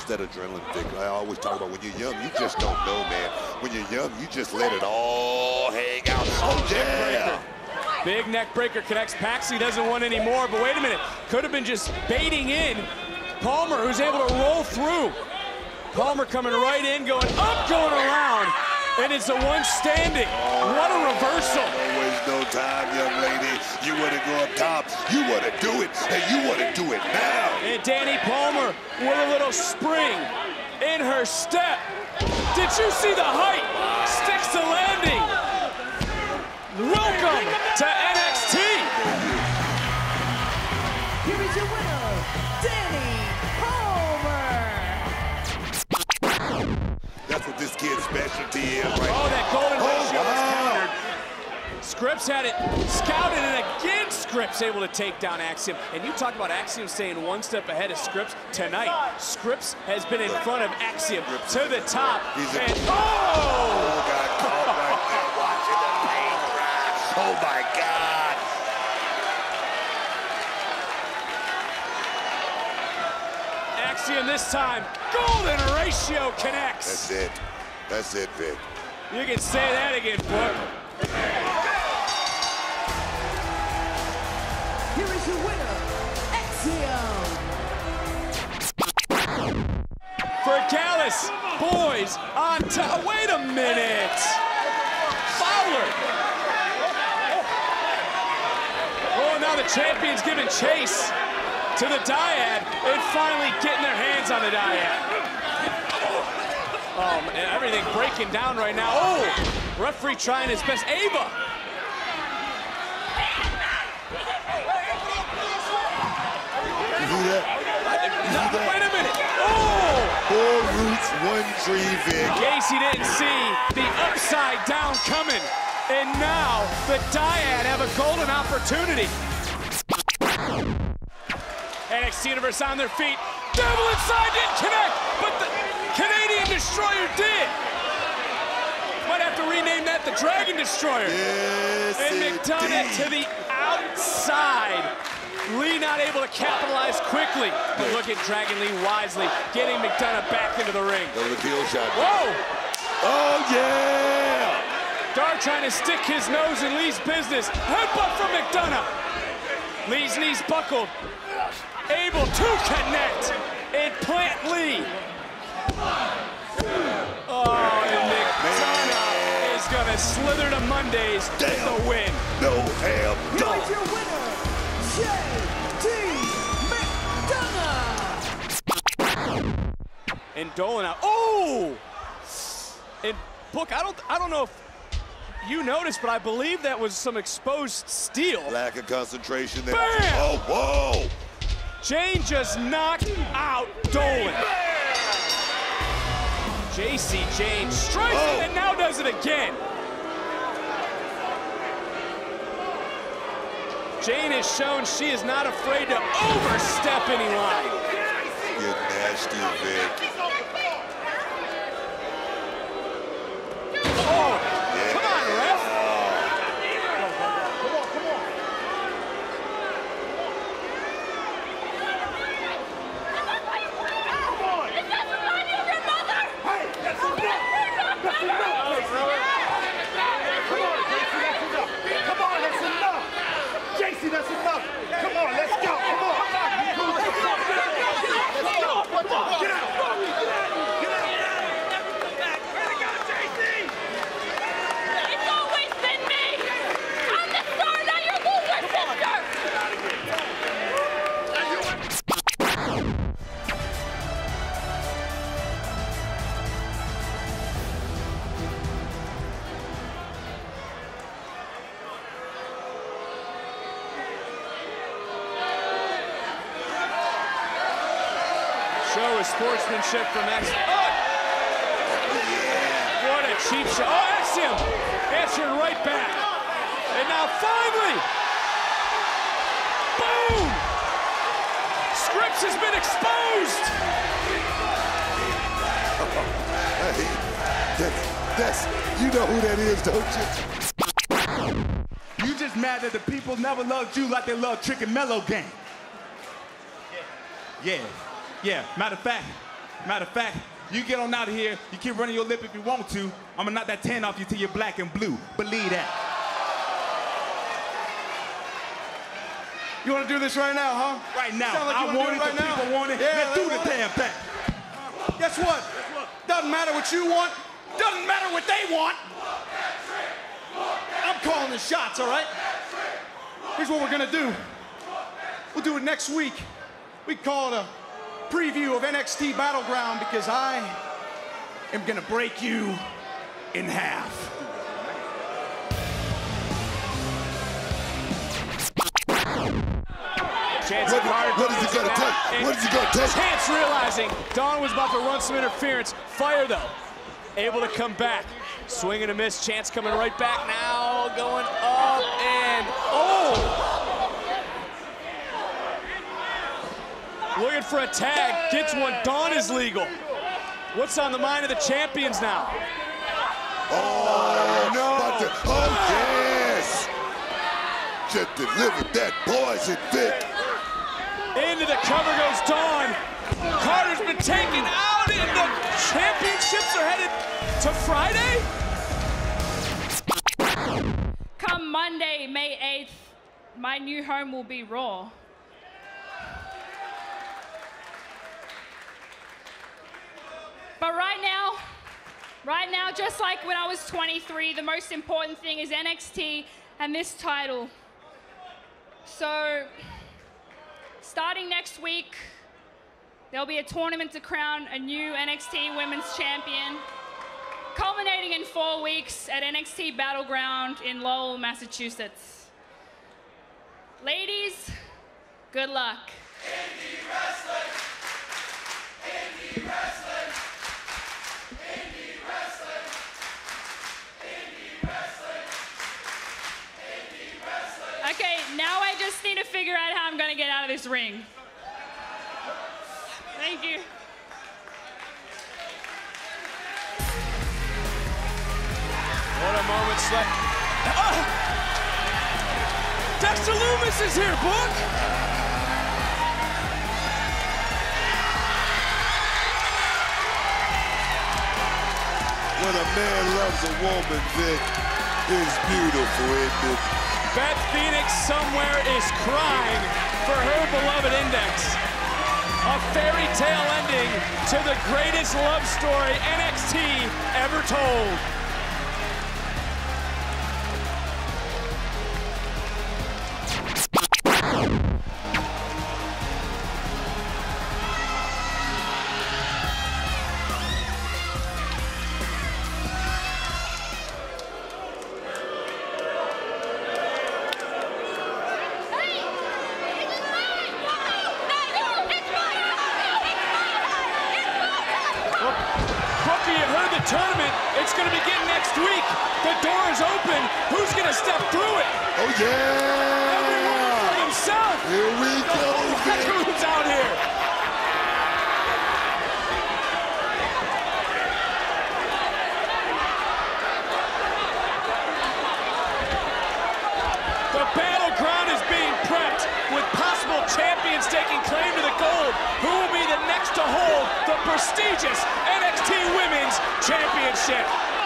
It's that adrenaline thing. I always talk about when you're young, you just don't know, man. When you're young, you just let it all hang out. Oh, yeah! Big neck breaker connects. Paxley doesn't want any more, but wait a minute. Could have been just baiting in Palmer, who's able to roll through. Palmer coming right in, going up, going around, and it's a one standing. What a reversal. Don't waste no time, young lady. You want to go up top, you want to do it, and you want to do it now. And Dani Palmer with a little spring in her step. Did you see the height? Sticks the landing. Welcome to NXT. Here is your winner, Dani Palmer. That's what this kid's specialty is right now. Oh, that golden ratio was countered. Scrypts had it scouted, and again Scrypts able to take down Axiom. And you talk about Axiom staying one step ahead of Scrypts tonight. Scrypts has been in front of Axiom to the top. And oh! God. Oh, my God. Axiom this time. Golden ratio connects. That's it. That's it, Vic. You can say that again, Brooke. Here is your winner, Axiom. For Gallus, boys on top. Wait a minute. Fowler. Now the champion's giving chase to the dyad and finally getting their hands on the dyad. Oh, man, everything breaking down right now. Oh, referee trying his best. Ava. No, wait a minute. Oh. 4 roots, 1 tree, Vic. Gacy didn't see the upside down coming. And now the dyad have a golden opportunity. NXT Universe on their feet. Devil inside didn't connect, but the Canadian Destroyer did. Might have to rename that the Dragon Destroyer. Yes, and McDonagh to the outside. Lee not able to capitalize quickly, but look at Dragon Lee wisely getting McDonagh back into the ring. The heel shot. Whoa! Oh yeah! Dar trying to stick his nose in Lee's business. Headbutt from McDonagh. Lee's knees buckled. Able to connect and plant Lee. Oh, and McDonagh is going to slither to Mondays with the win. No hell, no. Here's your winner, JD McDonagh. And Dolan out. Oh! And Book, I don't know if you noticed, but I believe that was some exposed steel. Lack of concentration there. Bam! Oh, whoa! Jane just knocked out Dolan. JC Jane strikes it and now does it again. Jane has shown she is not afraid to overstep any line. You're nasty, Vic. Sportsmanship from Axiom. Oh! What a cheap shot. Oh, Axiom answered right back. And now finally, boom! Scrypts has been exposed. That's, you know who that is, don't you? You just mad that the people never loved you like they love Trick and Mellow Gang. Yeah. Matter of fact, Matter of fact, you get on out of here, you keep running your lip if you want to. I'm gonna knock that tan off you till you're black and blue. Believe that. You want to do this right now, huh? Right now. Sound like you I want it right now. People want it. Yeah, let's do the damn thing. Guess what? Doesn't matter what you want. Doesn't matter what they want. I'm calling the shots, all right? Here's what we're going to do. We'll do it next week. We call it a preview of NXT Battleground because I am going to break you in half. What is he gonna take? What is he gonna take? Chance realizing Dawn was about to run some interference. Fire though, able to come back. Swing and a miss, Chance coming right back now. Going up and oh! Looking for a tag, gets one, Dawn is legal. What's on the mind of the champions now? Oh no! Oh yes! Just delivered that poison dick. Into the cover goes Dawn. Carter's been taken out and the championships are headed to Friday? Come Monday, May 8th, my new home will be Raw. But right now, just like when I was 23, the most important thing is NXT and this title. So, starting next week, there'll be a tournament to crown a new NXT Women's Champion, culminating in 4 weeks at NXT Battleground in Lowell, Massachusetts. Ladies, good luck. Indie wrestling! Indie wrestling! Indie wrestling! Indie wrestling! Indie wrestling! Okay, now I just need to figure out how I'm going to get out of this ring. Thank you. What a moment left. Oh! Dexter Loomis is here, Book! When a man loves a woman, Vic, it's beautiful, isn't it? Beth Phoenix somewhere is crying for her beloved Index. A fairy tale ending to the greatest love story NXT ever told. Prestigious NXT Women's Championship.